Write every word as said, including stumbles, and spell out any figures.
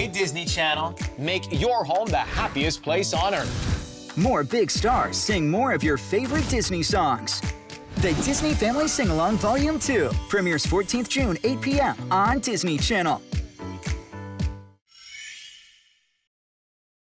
Hey, Disney Channel, make your home the happiest place on Earth. More big stars sing more of your favorite Disney songs. The Disney Family Singalong Volume two premieres fourteenth June, eight p m on Disney Channel.